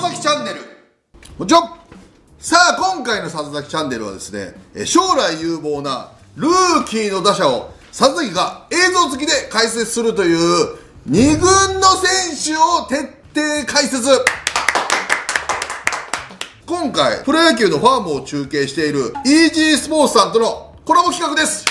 里崎チャンネル、こんにちは。さあ、今回の里崎チャンネルはですね、将来有望なルーキーの打者を里崎が映像付きで解説するという2軍の選手を徹底解説。今回プロ野球のファームを中継しているイージースポーツさんとのコラボ企画です。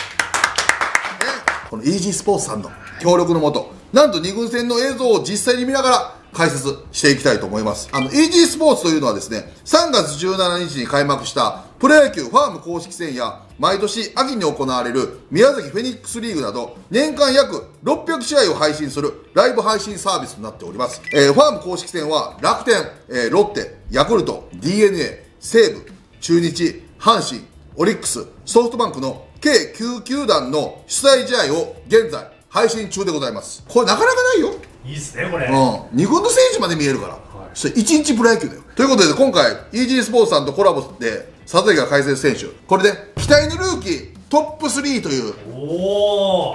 このイージースポーツさんの協力のもと、なんと2軍戦の映像を実際に見ながら解説していきたいと思います。イージースポーツというのはですね、3月17日に開幕したプロ野球ファーム公式戦や、毎年秋に行われる宮崎フェニックスリーグなど、年間約600試合を配信するライブ配信サービスとなっております。ファーム公式戦は楽天、ロッテ、ヤクルト、DNA、西武、中日、阪神、オリックス、ソフトバンクの計9球団の主催試合を現在配信中でございます。これなかなかないよ。いいっすね、これ。2軍の選手まで見えるから、はい、それ1日プロ野球だよ。ということで、今回イージースポーツさんとコラボで里崎が解説選手、これで期待のルーキートップ3という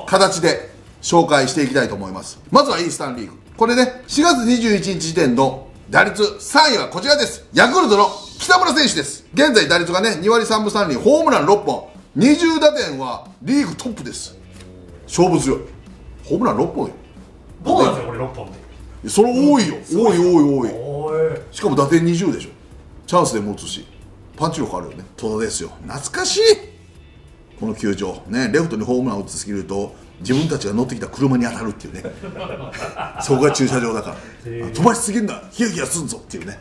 形で紹介していきたいと思います。まずはイースタンリーグ、これね、4月21日時点の打率3位はこちらです。ヤクルトの北村選手です。現在打率がね、2割3分3厘、ホームラン6本、20打点はリーグトップです。勝負強い。ホームラン6本よ。どうなんですか、これ6本で。それ多いよ、多い多い多い。しかも打点20でしょ。チャンスで持つし、パンチ力あるよね。戸田ですよ。懐かしい。この球場ね、レフトにホームランを打ちすぎると自分たちが乗ってきた車に当たるっていうねそこが駐車場だから飛ばしすぎるな、ヒヤヒヤすんぞっていうね。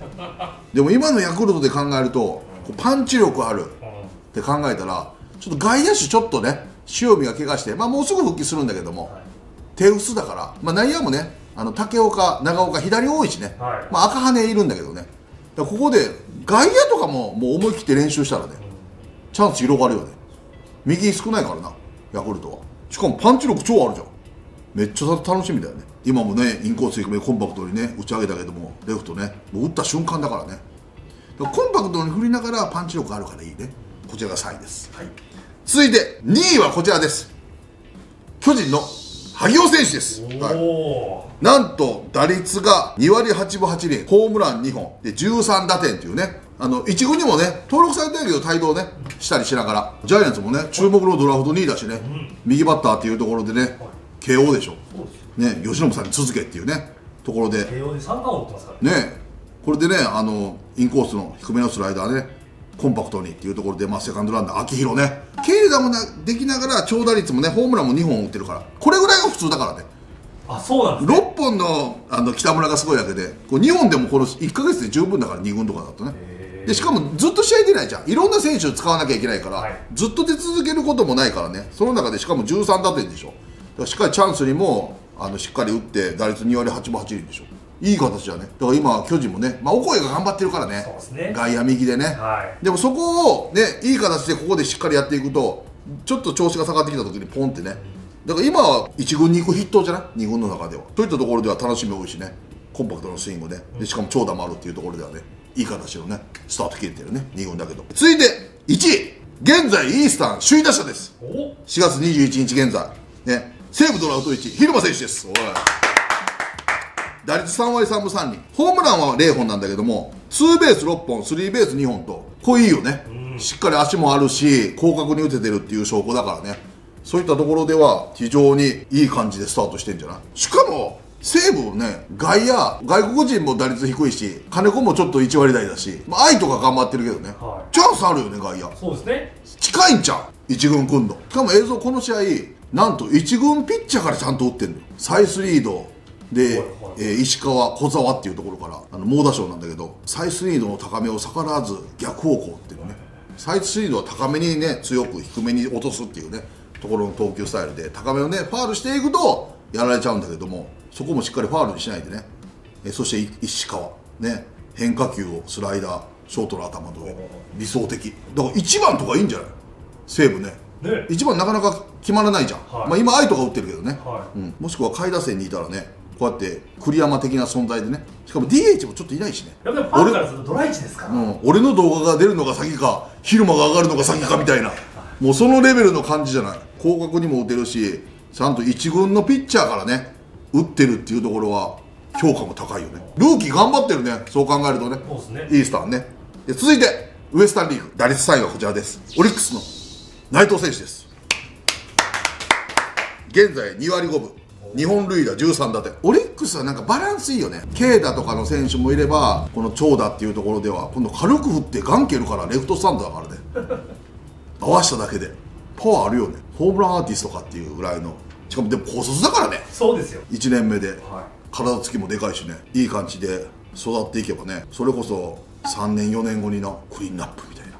でも今のヤクルトで考えると、パンチ力あるって考えたら、ちょっと外野手ちょっとね、塩見が怪我して、まあもうすぐ復帰するんだけども、手薄だから、まあ、内野もね、竹岡、長岡、左多いしね、はい、まあ赤羽いるんだけどね、ここで外野とかもう思い切って練習したらね、チャンス広がるよね。右少ないからな、ヤクルトは。しかもパンチ力超あるじゃん。めっちゃ楽しみだよね。今もね、インコース低めコンパクトにね、打ち上げたけども、レフトね、もう打った瞬間だからね、コンパクトに振りながらパンチ力あるからいいね。こちらが3位です。はい、続いて2位はこちらです。巨人の萩尾選手です、はい、なんと打率が2割8分8厘、ホームラン2本で13打点というね、1軍にもね登録されてるけど帯同ねしたりしながら、ジャイアンツもね注目のドラフト2位だしね、うん、右バッターっていうところでね、慶応でしょ、ね、吉信さんに続けっていうねところで、慶応で3冠を打ってますからね、これでね、インコースの低めのスライダーね、コンパクトにっていうところで、まあ、セカンドランナー、秋広ね、軽打もできながら長打率もね、ホームランも2本打ってるから、これぐらいが普通だからね。あ、そうなんですね。6本の北村がすごいだけで、こう2本でもこの1か月で十分だから、2軍とかだとね。でしかもずっと試合出ないじゃん、いろんな選手を使わなきゃいけないから、はい、ずっと出続けることもないからね。その中でしかも13打点でしょ、だからしっかりチャンスにもしっかり打って、打率2割8分8厘でしょ、いい形だね。だから今巨人もね、まあ、オコエが頑張ってるからね、外野右でね、はい、でもそこをね、いい形でここでしっかりやっていくと、ちょっと調子が下がってきた時にポンってね、だから今は1軍に行く筆頭じゃない、2軍の中では。といったところでは楽しみ多いしね、コンパクトのスイングね、でしかも長打もあるっていうところではね、いい形のねスタート切れてるね、2軍だけど。続いて1位、現在イースタン首位打者です。4月21日現在ね、西武ドラフト1位蛭間選手です。おい、打率3割3分3厘、ホームランは0本なんだけども、ツーベース6本、スリーベース2本と、これいいよね、うん、しっかり足もあるし、広角に打ててるっていう証拠だからね、そういったところでは非常にいい感じでスタートしてるんじゃない。しかも西武ね、外野、外国人も打率低いし、金子もちょっと1割台だし、まあ、愛とか頑張ってるけどね、はい、チャンスあるよね、外野。そうですね、近いんちゃう、1軍組んど。しかも映像、この試合なんと1軍ピッチャーからちゃんと打ってるのよ、サイスリードで、石川、小沢っていうところから猛打賞なんだけど、サイスリードの高めを逆らわず逆方向っていうのね、サイスリードは高めにね強く低めに落とすっていうねところの投球スタイルで、高めをねファウルしていくとやられちゃうんだけども、そこもしっかりファウルにしないでね、そして石川ね、変化球をスライダー、ショートの頭の上、理想的だから1番とかいいんじゃない、西武ね。1番なかなか決まらないじゃん、はい、まあ今愛とか打ってるけどね、はい、うん、もしくは下位打線にいたらね、こうやって栗山的な存在でね、しかも DH もちょっといないしね、やっぱりファンからするとドラ1ですから、うん、俺の動画が出るのが先か、昼間が上がるのが先かみたいな、もうそのレベルの感じじゃない。広角にも打てるし、ちゃんと1軍のピッチャーからね打ってるっていうところは、評価も高いよね。ルーキー頑張ってるね、そう考えるとね。そうですね、いいスターね。で続いてウエスタンリーグ打率3位はこちらです。オリックスの内藤選手です。現在2割5分、日本塁打13打点。オリックスはなんかバランスいいよね。軽打とかの選手もいれば、この長打っていうところでは今度軽く振ってガン蹴るからレフトスタンドだからね合わしただけでパワーあるよね。ホームランアーティストかっていうぐらいの、しかもでも高卒だからね。そうですよ、1年目で、はい、体つきもでかいしね、いい感じで育っていけばね、それこそ3年4年後になクリーンナップみたいな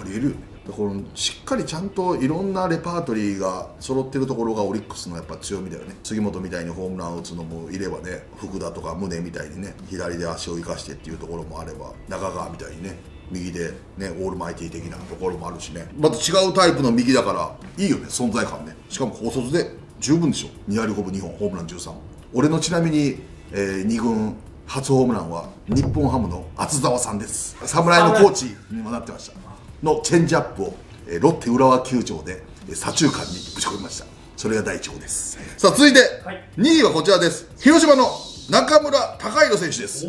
ありえるよね。このしっかりちゃんといろんなレパートリーが揃ってるところがオリックスのやっぱ強みだよね。杉本みたいにホームランを打つのもいればね、福田とか宗みたいにね、左で足を生かしてっていうところもあれば、中川みたいにね、右でねオールマイティ的なところもあるしね、また違うタイプの右だからいいよね、存在感ね。しかも高卒で十分でしょ。2割5分2本、ホームラン13。俺のちなみに、2軍初ホームランは日本ハムの厚澤さんです。侍のコーチにもなってましたのチェンジアップをロッテ浦和球場で左中間にぶち込みました。それが第1号です。さあ続いて、はい、2位はこちらです。広島の中村貴弘選手です。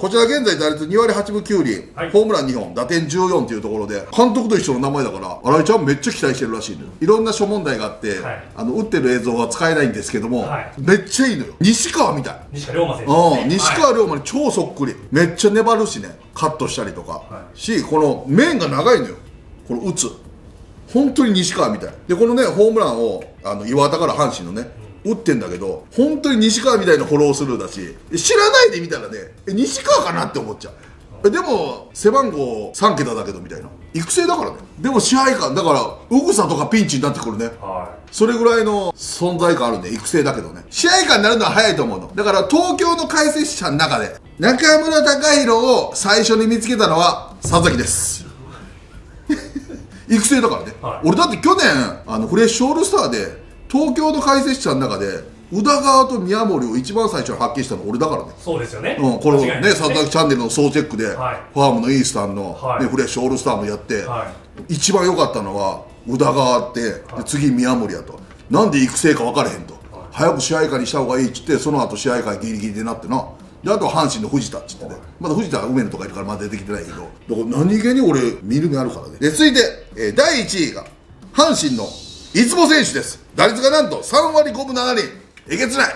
こちら現在打率2割8分9厘、はい、ホームラン2本、打点14というところで、監督と一緒の名前だから新井ちゃんめっちゃ期待してるらしいのよ。いろんな諸問題があって、はい、打ってる映像は使えないんですけども、はい、めっちゃいいのよ。西川みたい、西川龍馬選手、ね、西川龍馬に超そっくり、はい、めっちゃ粘るしね、カットしたりとか、はい、しこの面が長いのよ、この打つ本当に西川みたいで、このねホームランを岩田から阪神のね、うん、打ってんだけど本当に西川みたいなフォロースルーだし、知らないで見たらね、西川かなって思っちゃう。でも背番号3桁だけどみたいな、育成だからね。でも支配感だからうぐさとかピンチになってくるね、はい、それぐらいの存在感あるね、育成だけどね。支配感になるのは早いと思うのだから、東京の解説者の中で中村貴弘を最初に見つけたのは佐々木です育成だからね、はい、俺だって去年フレッシュオールスターで東京の解説者の中で宇田川と宮森を一番最初に発見したの俺だからね。そうですよね、うん、これをね「サンタクチャンネル」の総チェックで、はい、ファームのイースタンの、はいね、フレッシュオールスターもやって、はい、一番良かったのは宇田川って、はい、次宮森やと、なんで育成か分からへんと、はい、早く支配下にした方がいいっつって、その後支配下ギリギリでなってな、であと阪神の藤田っつってね、はい、まだ藤田は梅野とかいるからまだ出てきてないけど、だから何気に俺見る目あるからね。で続いて、第1位が阪神の出雲選手です。打率がなんと3割5分7厘、えげつない、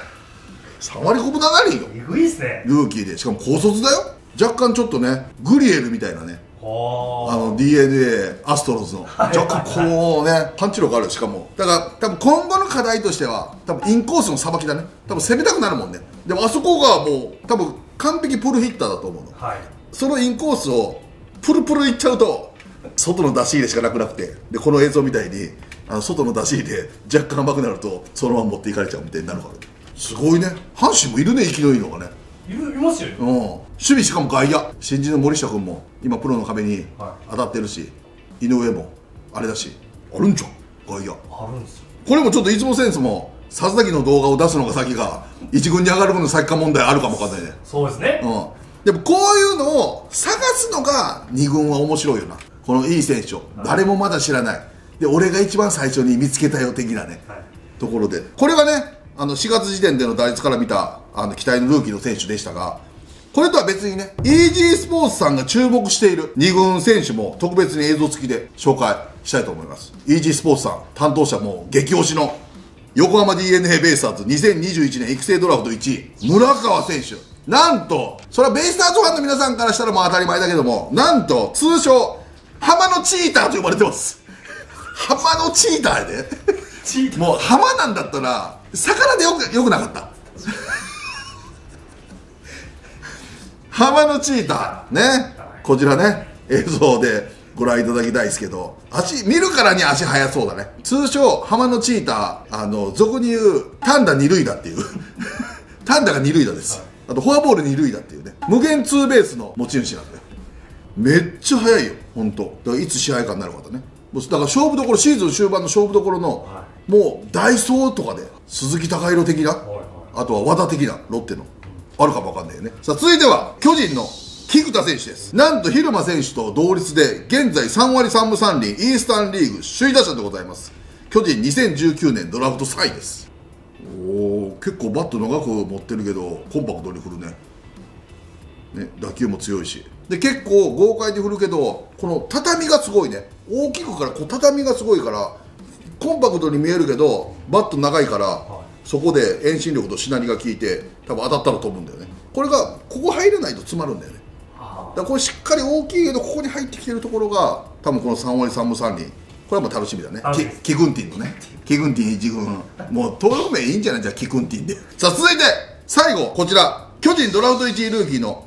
3割5分7厘よ、えぐいっすね。ルーキーでしかも高卒だよ。若干ちょっとねグリエルみたいなね、DNA アストロズの若干こうねパンチ力ある。しかもだから多分今後の課題としては多分インコースのさばきだね。多分攻めたくなるもんね。でもあそこがもう多分完璧プルヒッターだと思うの、はい、そのインコースをプルプルいっちゃうと外の出し入れしかなくなくて、でこの映像みたいに外の出し入れ若干甘くなるとそのまま持っていかれちゃうみたいになるから、すごいね。阪神もいるね、生きのいいのがね、いますよ、うん、守備しかも外野、新人の森下君も今プロの壁に当たってるし、はい、井上もあれだし、あるんじゃん外野、あるんですよ。これもちょっといつもセンスも佐々木の動画を出すのが先か一軍に上がるの先か問題あるかもわかんないね。そうですね、うん、でもこういうのを探すのが二軍は面白いよな。このいい選手を誰もまだ知らない、はいで俺が一番最初に見つけたよ的なね、はい、ところで、これがね4月時点での打率から見た期待のルーキーの選手でしたが、これとは別にねイージースポーツさんが注目している2軍選手も特別に映像付きで紹介したいと思います。イージースポーツさん担当者も激推しの横浜 DeNA ベイスターズ2021年育成ドラフト1位村川選手、なんとそれはベイスターズファンの皆さんからしたらもう当たり前だけども、なんと通称浜のチーターと呼ばれてます。浜のチーターやでもう浜なんだったら魚でよくなかった浜のチーターね、こちらね映像でご覧いただきたいですけど、足見るからに足速そうだね。通称浜のチーター、俗に言う単打二塁打っていう単打が二塁打です。あとフォアボール二塁打っていうね、無限ツーベースの持ち主なんだよ。めっちゃ速いよ本当。だからいつ支配下になるかだね。だから勝負どころ、シーズン終盤の勝負どころの、はい、もうダイソーとかで鈴木貴弘的な、はいはい、あとは和田的なロッテのあるかもわかんないよね。さあ続いては巨人の菊田選手です。なんと蛭間選手と同率で現在3割3分3厘、イースタンリーグ首位打者でございます。巨人2019年ドラフト3位です。おお結構バット長く持ってるけどコンパクトに振る ね、打球も強いしで結構豪快に振るけどこの畳がすごいね、大きくからこう畳がすごいからコンパクトに見えるけどバット長いから、はい、そこで遠心力としなりが効いて多分当たったら飛ぶんだよね。これがここ入らないと詰まるんだよね。だからこれしっかり大きいけどここに入ってきてるところが多分この3割3分3厘、これはもう楽しみだね。キグンティンのね、キグンティン1軍、もう登録名いいんじゃない、じゃあキグンティンで。さあ続いて最後こちら、巨人ドラフト1位ルーキーの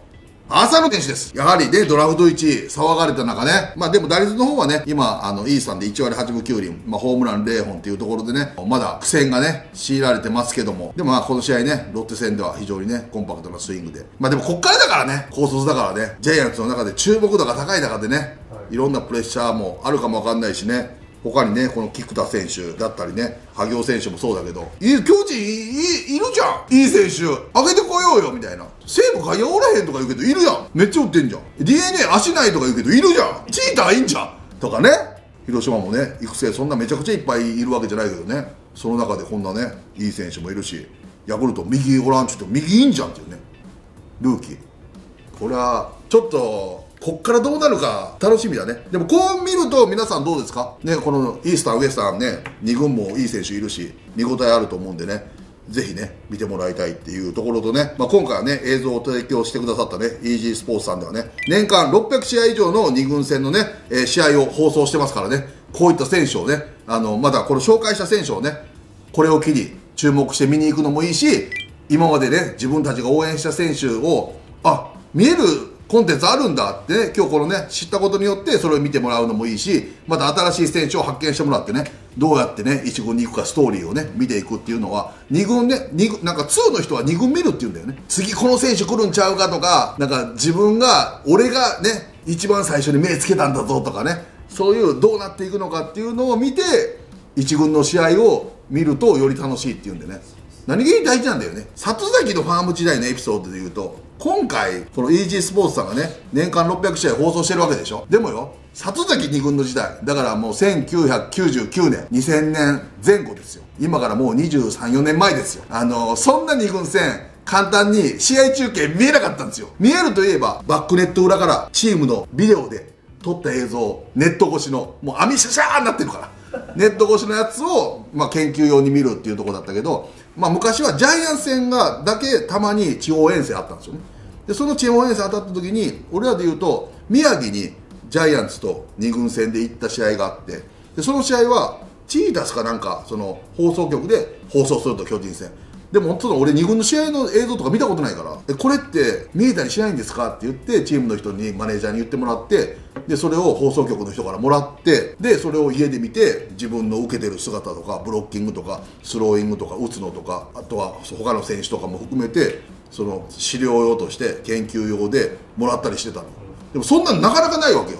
浅野選手です。やはりねドラフト1位騒がれた中ね、まあでも打率の方はね今E3で1割8分9厘、まあ、ホームラン0本というところでねまだ苦戦がね強いられてますけども、でもまあこの試合ねロッテ戦では非常にねコンパクトなスイングで、まあでもこっからだからね、高卒だからねジャイアンツの中で注目度が高い中でね、いろんなプレッシャーもあるかもわかんないしね、他にねこの菊田選手だったりね萩尾選手もそうだけど、いい巨人 いるじゃん、いい選手上げてこようよみたいな、西武外野おらへんとか言うけどいるやん、めっちゃ打ってんじゃん、 DNA 足ないとか言うけどいるじゃん、チーターいいんじゃんとかね、広島もね育成そんなめちゃくちゃいっぱいいるわけじゃないけどね、その中でこんなねいい選手もいるし、ヤクルト右おらんちゅうと右いいんじゃんっていうねルーキー、これはちょっとこっからどうなるか楽しみだね。でもこう見ると皆さんどうですかね、このイースターウエスタンね2軍もいい選手いるし見応えあると思うんでね、ぜひね見てもらいたいっていうところとね、まあ、今回はね映像を提供してくださったねイージースポーツさんではね年間600試合以上の2軍戦のね、試合を放送してますからね、こういった選手をねまだこの紹介した選手をねこれを機に注目して見に行くのもいいし、今までね自分たちが応援した選手をあ見えるコンテンツあるんだってね、今日このね知ったことによってそれを見てもらうのもいいし、また新しい選手を発見してもらってね、どうやってね1軍に行くかストーリーをね見ていくっていうのは2軍ね、なんか2の人は2軍見るっていうんだよね、次この選手来るんちゃうかとか、なんか自分が俺がね一番最初に目つけたんだぞとかね、そういうどうなっていくのかっていうのを見て1軍の試合を見るとより楽しいっていうんでね、何気に大事なんだよね。里崎のファーム時代のエピソードでいうと、今回このイージースポーツさんがね年間600試合放送してるわけでしょ。でもよ里崎2軍の時代だからもう1999年2000年前後ですよ、今からもう23、4年前ですよ。そんな2軍戦簡単に試合中継見えなかったんですよ。見えるといえばバックネット裏からチームのビデオで撮った映像、ネット越しのもう網シャシャーになってるからネット越しのやつを、まあ、研究用に見るっていうところだったけど、まあ、昔はジャイアンツ戦がだけたまに地方遠征あったんですよね。でその地方遠征当たった時に俺らで言うと宮城にジャイアンツと2軍戦で行った試合があって、でその試合はチータスかなんかその放送局で放送すると、巨人戦でもちょっと俺2軍の試合の映像とか見たことないから、これって見えたりしないんですかって言ってチームの人にマネージャーに言ってもらって、でそれを放送局の人からもらって、でそれを家で見て自分の受けてる姿とかブロッキングとかスローイングとか打つのとか、あとは他の選手とかも含めてその資料用として研究用でもらったりしてたの。でもそんなのなかなかないわけよ。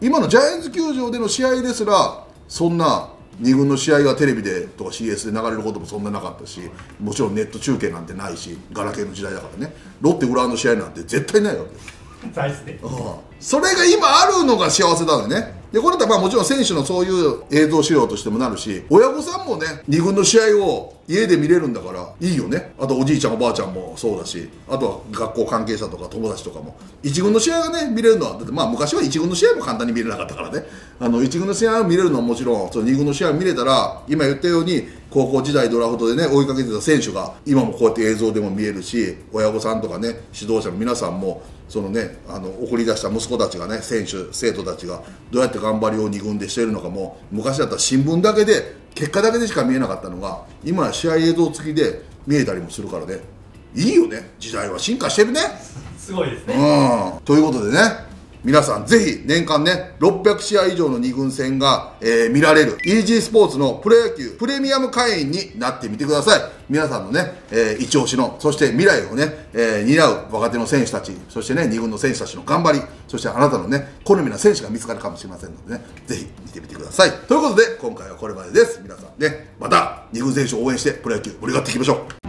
今のジャイアンツ球場での試合ですらそんな2軍の試合がテレビでとか CS で流れることもそんななかったし、もちろんネット中継なんてないし、ガラケーの時代だからね、ロッテ浦和の試合なんて絶対ないわけよ。それが今あるのが幸せだよね。でこれだとまあもちろん選手のそういう映像資料としてもなるし、親御さんもね2軍の試合を家で見れるんだからいいよね。あとおじいちゃんおばあちゃんもそうだし、あとは学校関係者とか友達とかも1軍の試合がね見れるのは、だってまあ昔は1軍の試合も簡単に見れなかったからね、1軍の試合を見れるのはもちろん、その2軍の試合を見れたら今言ったように高校時代ドラフトでね追いかけてた選手が今もこうやって映像でも見えるし、親御さんとかね指導者の皆さんもそのね送り出した息子たちがね、選手生徒たちがどうやって頑張りを2軍でしているのかも、昔だったら新聞だけで結果だけでしか見えなかったのが今は試合映像付きで見えたりもするからね、いいよね、時代は進化してるね。すごいですね。ということでね、皆さんぜひ年間ね600試合以上の2軍戦が、見られる EG スポーツのプロ野球プレミアム会員になってみてください。皆さんのね、一押しの、そして未来をね、担う若手の選手たち、そしてね2軍の選手たちの頑張り、そしてあなたのね好みな選手が見つかるかもしれませんのでね、ぜひ見てみてください。ということで今回はこれまでです。皆さんねまた2軍選手を応援してプロ野球盛り上がっていきましょう。